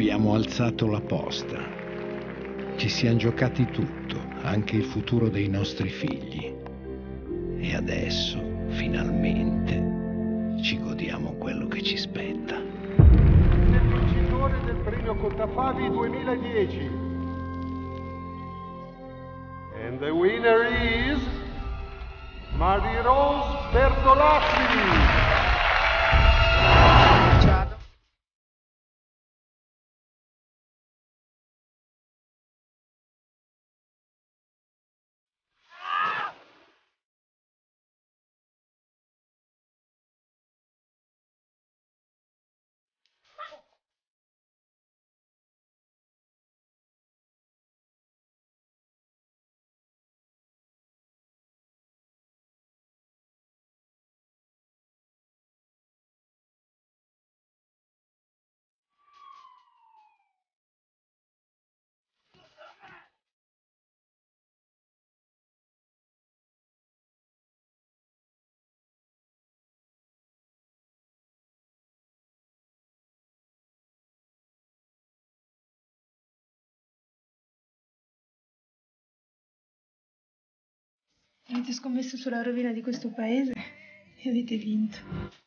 Abbiamo alzato la posta. Ci siamo giocati tutto, anche il futuro dei nostri figli. E adesso, finalmente, ci godiamo quello che ci spetta. Il vincitore del premio Contafavi 2010. And the winner is Marie Rose Bertolotti. Avete scommesso sulla rovina di questo paese e avete vinto.